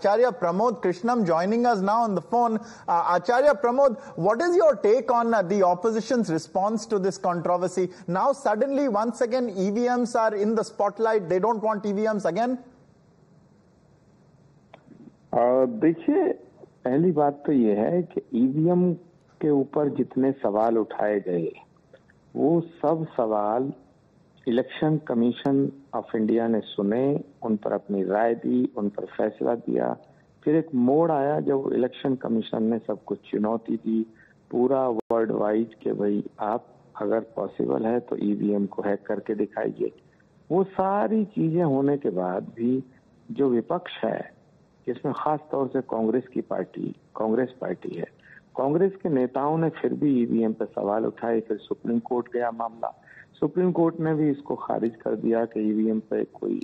Acharya Pramod Krishnam joining us now on the phone. Acharya Pramod, what is your take on the opposition's response to this controversy? Now suddenly, once again, EVMs are in the spotlight. They don't want EVMs again? देखिए, पहली बात तो ये है कि EVM के ऊपर जितने सवाल उठाए गए वो सब सवाल इलेक्शन कमीशन ऑफ इंडिया ने सुने, उन पर अपनी राय दी, उन पर फैसला दिया। फिर एक मोड़ आया जब इलेक्शन कमीशन ने सब कुछ चुनौती दी पूरा वर्ल्ड वाइड के भाई आप अगर पॉसिबल है तो ईवीएम को हैक करके दिखाइए। वो सारी चीजें होने के बाद भी जो विपक्ष है, जिसमें खास तौर से कांग्रेस पार्टी है, कांग्रेस के नेताओं ने फिर भी ईवीएम पर सवाल उठाए। फिर सुप्रीम कोर्ट गया मामला, सुप्रीम कोर्ट ने भी इसको खारिज कर दिया कि ईवीएम पर कोई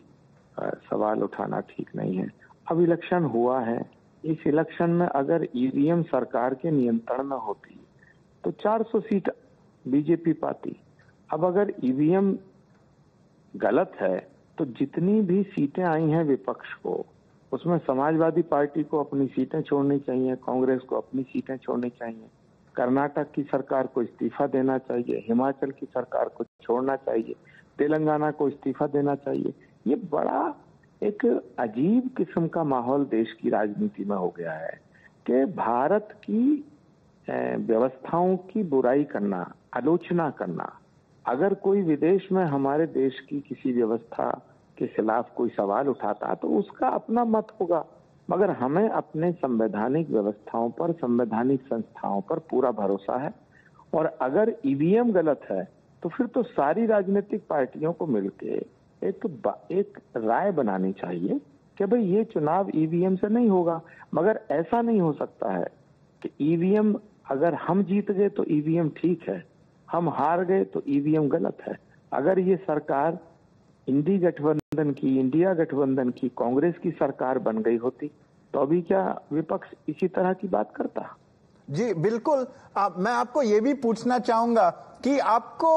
सवाल उठाना ठीक नहीं है। अब इलेक्शन हुआ है, इस इलेक्शन में अगर ईवीएम सरकार के नियंत्रण में होती तो 400 सीट बीजेपी पाती। अब अगर ईवीएम गलत है तो जितनी भी सीटें आई हैं विपक्ष को, उसमें समाजवादी पार्टी को अपनी सीटें छोड़नी चाहिए, कांग्रेस को अपनी सीटें छोड़नी चाहिए, कर्नाटक की सरकार को इस्तीफा देना चाहिए, हिमाचल की सरकार को छोड़ना चाहिए, तेलंगाना को इस्तीफा देना चाहिए। ये बड़ा एक अजीब किस्म का माहौल देश की राजनीति में हो गया है कि भारत की व्यवस्थाओं की बुराई करना, आलोचना करना, अगर कोई विदेश में हमारे देश की किसी व्यवस्था के खिलाफ कोई सवाल उठाता तो उसका अपना मत होगा, मगर हमें अपने संवैधानिक व्यवस्थाओं पर, संवैधानिक संस्थाओं पर पूरा भरोसा है। और अगर ईवीएम गलत है तो फिर तो सारी राजनीतिक पार्टियों को मिलकर एक राय बनानी चाहिए कि भाई ये चुनाव ईवीएम से नहीं होगा। मगर ऐसा नहीं हो सकता है कि ईवीएम अगर हम जीत गए तो ईवीएम ठीक है, हम हार गए तो ईवीएम गलत है। अगर ये सरकार इंडिया गठबंधन की कांग्रेस की सरकार बन गई होती तो अभी क्या विपक्ष इसी तरह की बात करता? जी बिल्कुल। मैं आपको ये भी पूछना चाहूंगा कि आपको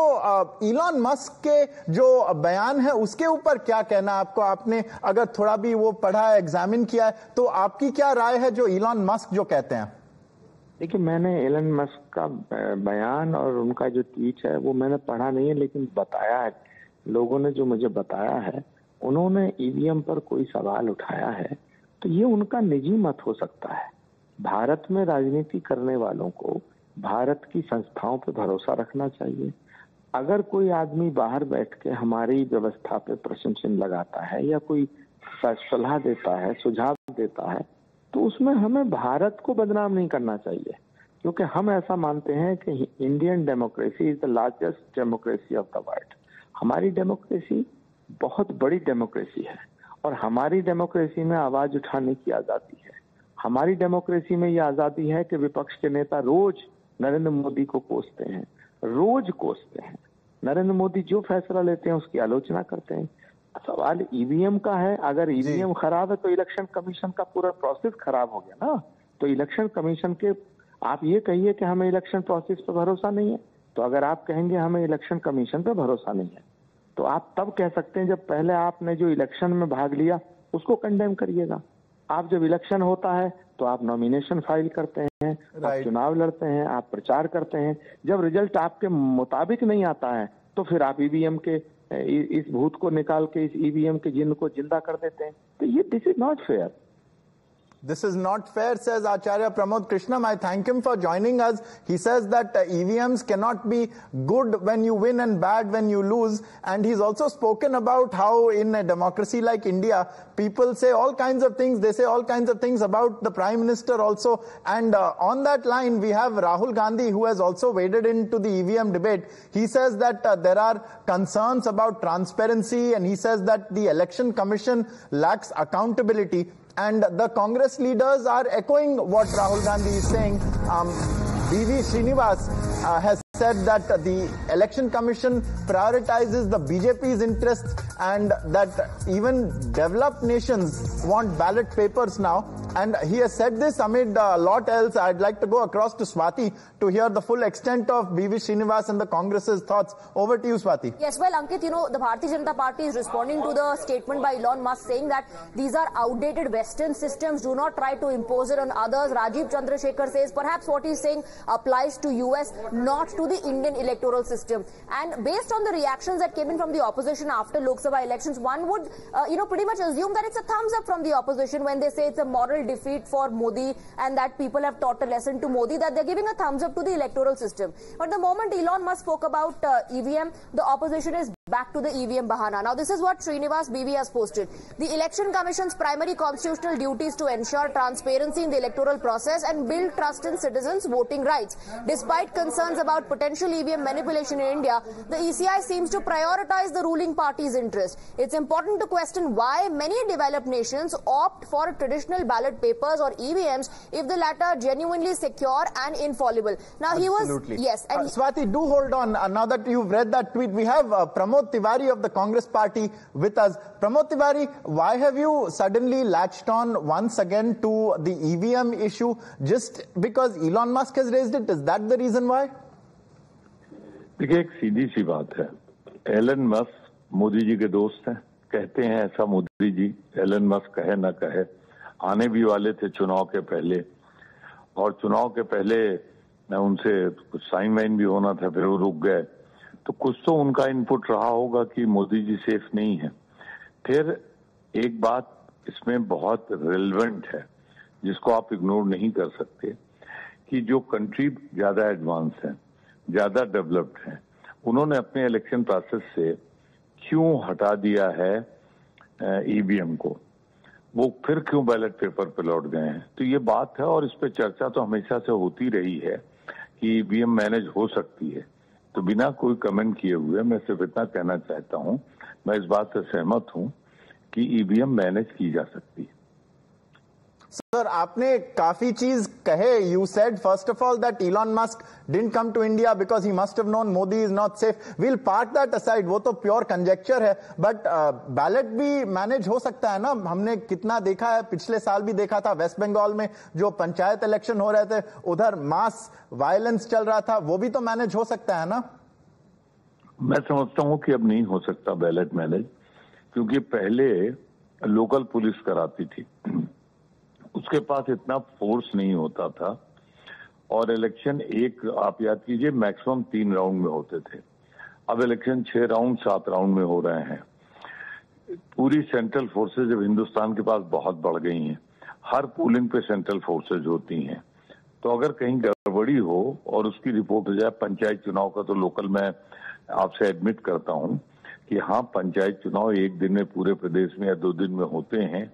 इलॉन मस्क के जो बयान है उसके ऊपर क्या कहना, आपने अगर थोड़ा भी वो पढ़ा है, एग्जामिन किया है, तो आपकी क्या राय है जो इलॉन मस्क जो कहते हैं? देखिए, मैंने इलॉन मस्क का बयान और उनका जो ट्वीट है वो मैंने पढ़ा नहीं है, लेकिन बताया है लोगों ने, जो मुझे बताया है उन्होंने ईवीएम पर कोई सवाल उठाया है तो ये उनका निजी मत हो सकता है। भारत में राजनीति करने वालों को भारत की संस्थाओं पर भरोसा रखना चाहिए। अगर कोई आदमी बाहर बैठ के हमारी व्यवस्था पे प्रश्न चिन्ह लगाता है या कोई सलाह देता है, सुझाव देता है, तो उसमें हमें भारत को बदनाम नहीं करना चाहिए, क्योंकि हम ऐसा मानते हैं कि Indian democracy is the largest democracy of the world. हमारी डेमोक्रेसी बहुत बड़ी डेमोक्रेसी है और हमारी डेमोक्रेसी में आवाज उठाने की आजादी है। हमारी डेमोक्रेसी में ये आजादी है कि विपक्ष के नेता रोज नरेंद्र मोदी को कोसते हैं, रोज कोसते हैं, नरेंद्र मोदी जो फैसला लेते हैं उसकी आलोचना करते हैं। सवाल ईवीएम का है, अगर ईवीएम खराब है तो इलेक्शन कमीशन का पूरा प्रोसेस खराब हो गया ना। तो इलेक्शन कमीशन के आप ये कहिए कि हमें इलेक्शन प्रोसेस पर भरोसा नहीं है, तो अगर आप कहेंगे हमें इलेक्शन कमीशन पर भरोसा नहीं है तो आप तब कह सकते हैं जब पहले आपने जो इलेक्शन में भाग लिया उसको कंडेम करिएगा। आप जब इलेक्शन होता है तो आप नॉमिनेशन फाइल करते हैं, आप चुनाव लड़ते हैं, आप प्रचार करते हैं, जब रिजल्ट आपके मुताबिक नहीं आता है तो फिर आप ईवीएम के इस भूत को निकाल के इस ईवीएम के जिन्न को जिंदा कर देते हैं। तो ये this is not fair. This is not fair, says Acharya Pramod Krishnam. I thank him for joining us. He says that EVMs cannot be good when you win and bad when you lose. And he's also spoken about how in a democracy like India, people say all kinds of things. They say all kinds of things about the Prime Minister also. And on that line, we have Rahul Gandhi, who has also waded into the EVM debate. He says that there are concerns about transparency. And he says that the Election Commission lacks accountability. And the Congress leaders are echoing what Rahul Gandhi is saying. B.V. Srinivas has said that the Election Commission prioritizes the BJP's interests and that even developed nations want ballot papers now. And he has said this amid a lot else. I'd like to go across to Swati to hear the full extent of B.V. Srinivas and the Congress's thoughts. Over to you, Swati. Yes, well, Ankit, you know, the Bharatiya Janata Party is responding to the statement by Elon Musk saying that these are outdated Western systems. Do not try to impose it on others. Rajiv Chandrashekhar says perhaps what he's saying applies to US, not to the Indian electoral system. And based on the reactions that came in from the opposition after Lok Sabha elections, one would, you know, pretty much assume that it's a thumbs up from the opposition when they say it's a moral defeat for Modi and that people have taught a lesson to Modi, that they're giving a thumbs up to the electoral system. But the moment Elon Musk spoke about EVM, the opposition is back to the EVM bahana. Now, this is what Srinivas BV has posted. The Election Commission's primary constitutional duty is to ensure transparency in the electoral process and build trust in citizens' voting rights. Despite concerns about potential EVM manipulation in India, the ECI seems to prioritize the ruling party's interest. It's important to question why many developed nations opt for traditional ballot papers or EVMs if the latter genuinely secure and infallible. Now, absolutely. He was... Yes. And Swati, do hold on. Now that you've read that tweet, we have Pramod Tiwari of the Congress Party with us. Pramod Tiwari, why have you suddenly latched on once again to the EVM issue? Just because Elon Musk has raised it, is that the reason why? देखिए, एक सीधी सी बात है, Elon Musk Modi ji के दोस्त हैं, कहते हैं ऐसा मोदी जी, एलन मस्क कहे ना कहे, आने भी वाले थे चुनाव के पहले, और चुनाव के पहले उनसे कुछ साइन वाइन भी होना था, फिर वो रुक गए, तो कुछ तो उनका इनपुट रहा होगा कि मोदी जी सेफ नहीं है। फिर एक बात इसमें बहुत रेलेवेंट है जिसको आप इग्नोर नहीं कर सकते, कि जो कंट्री ज्यादा एडवांस है, ज्यादा डेवलप्ड है, उन्होंने अपने इलेक्शन प्रोसेस से क्यों हटा दिया है ईवीएम को, वो फिर क्यों बैलेट पेपर पे लौट गए हैं। तो ये बात है, और इस पे चर्चा तो हमेशा से होती रही है कि ईवीएम मैनेज हो सकती है। तो बिना कोई कमेंट किए हुए मैं सिर्फ इतना कहना चाहता हूँ, मैं इस बात से सहमत हूँ कि ईवीएम मैनेज की जा सकती है। Sir, आपने काफी चीज कहे. You said first of all that Elon Musk didn't come to India because he must have known Modi is not safe. We'll park that aside. वो तो pure conjecture है. But ballot भी manage हो सकता है ना. हमने कितना देखा है, पिछले साल भी देखा था वेस्ट बंगाल में जो पंचायत इलेक्शन हो रहे थे, उधर मास वायलेंस चल रहा था, वो भी तो मैनेज हो सकता है ना. मैं समझता हूँ कि अब नहीं हो सकता बैलेट मैनेज, क्योंकि पहले लोकल पुलिस कराती थी, उसके पास इतना फोर्स नहीं होता था, और इलेक्शन एक आप याद कीजिए मैक्सिमम 3 राउंड में होते थे, अब इलेक्शन 6 राउंड 7 राउंड में हो रहे हैं। पूरी सेंट्रल फोर्सेज अब हिंदुस्तान के पास बहुत बढ़ गई हैं, हर पोलिंग पे सेंट्रल फोर्सेज होती हैं, तो अगर कहीं गड़बड़ी हो और उसकी रिपोर्ट हो जाए, पंचायत चुनाव का तो लोकल मैं आपसे एडमिट करता हूँ कि हाँ पंचायत चुनाव एक दिन में पूरे प्रदेश में या 2 दिन में होते हैं,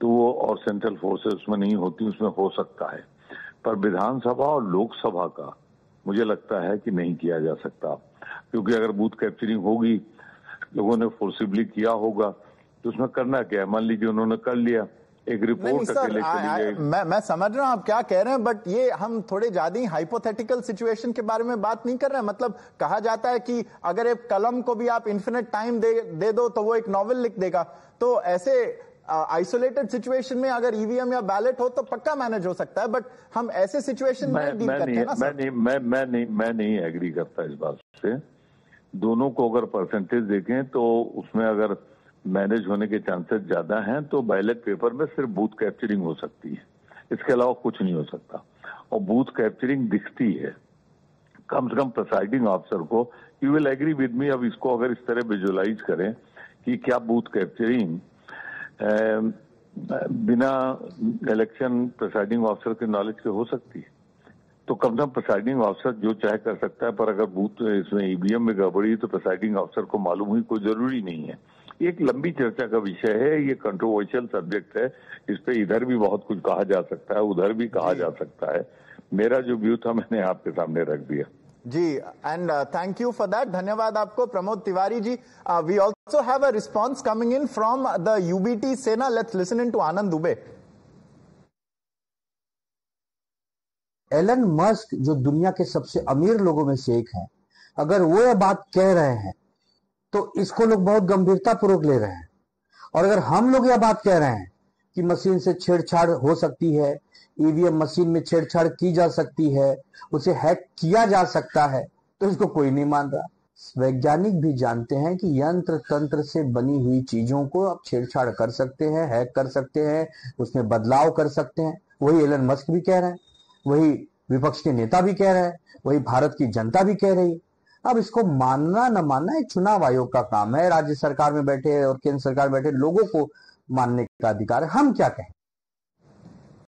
तो वो और सेंट्रल फोर्सेस उसमें नहीं होती, उसमें हो सकता है, पर विधानसभा और लोकसभा का मुझे लगता है कि नहीं किया जा सकता, क्योंकि अगर बूथ कैप्चरिंग होगी, लोगों ने फोर्सिबली किया होगा, तो उसमें करना क्या है, मान लीजिए उन्होंने कर लिया एक रिपोर्ट अकेले चली गई। मैं समझ रहा हूँ आप क्या कह रहे हैं, बट ये हम थोड़े ज्यादा ही हाइपोथेटिकल सिचुएशन के बारे में बात नहीं कर रहे हैं। मतलब कहा जाता है कि अगर एक कलम को भी आप इन्फिनिट टाइम दे दो तो वो एक नॉवेल लिख देगा, तो ऐसे आइसोलेटेड सिचुएशन में अगर ईवीएम या बैलेट हो तो पक्का मैनेज हो सकता है, बट हम ऐसे सिचुएशन में डील करते हैं ना। मैं नहीं एग्री करता इस बात से। दोनों को अगर परसेंटेज देखें तो उसमें अगर मैनेज होने के चांसेस ज्यादा हैं, तो बैलेट पेपर में सिर्फ बूथ कैप्चरिंग हो सकती है, इसके अलावा कुछ नहीं हो सकता, और बूथ कैप्चरिंग दिखती है, कम से कम प्रिसाइडिंग ऑफिसर को, you will agree with me, अब इसको अगर इस तरह विजुअलाइज करें कि क्या बूथ कैप्चरिंग बिना इलेक्शन प्रेसाइडिंग ऑफिसर के नॉलेज के हो सकती है, तो कम से कम प्रेसाइडिंग ऑफिसर जो चाहे कर सकता है, पर अगर बूथ इसमें ईवीएम में गड़बड़ी तो प्रेसाइडिंग ऑफिसर को मालूम हुई, कोई जरूरी नहीं है। एक लंबी चर्चा का विषय है, ये कंट्रोवर्शियल सब्जेक्ट है, इस पे इधर भी बहुत कुछ कहा जा सकता है, उधर भी कहा जा सकता है, मेरा जो व्यू था मैंने आपके सामने रख दिया। जी, and thank you for that, धन्यवाद आपको Pramod Tiwari ji. We also have a response coming in from the UBT Sena. Let's listen in to Anand Dubey. Elon Musk जो दुनिया के सबसे अमीर लोगों में से एक है, अगर वो ये बात कह रहे हैं तो इसको लोग बहुत गंभीरता पूर्वक ले रहे हैं, और अगर हम लोग यह बात कह रहे हैं कि मशीन से छेड़छाड़ हो सकती है, ईवीएम मशीन में छेड़छाड़ की जा सकती है, उसे हैक किया जा सकता है, तो इसको कोई नहीं मान रहा। वैज्ञानिक भी जानते हैं कि यंत्र तंत्र से बनी हुई चीजों को आप छेड़छाड़ कर सकते हैं, हैक कर सकते हैं, उसमें बदलाव कर सकते हैं। वही एलन मस्क भी कह रहे हैं, वही विपक्ष के नेता भी कह रहे हैं, वही भारत की जनता भी कह रही है। अब इसको मानना न मानना एक चुनाव आयोग का काम है, राज्य सरकार में बैठे और केंद्र सरकार में बैठे लोगों को मानने का अधिकार है, हम क्या कहें।